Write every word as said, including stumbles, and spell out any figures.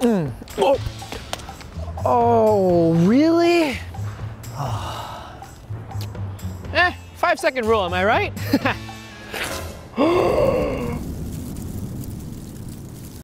Mm. Oh. Oh, really? Oh. Eh, five second rule, am I right?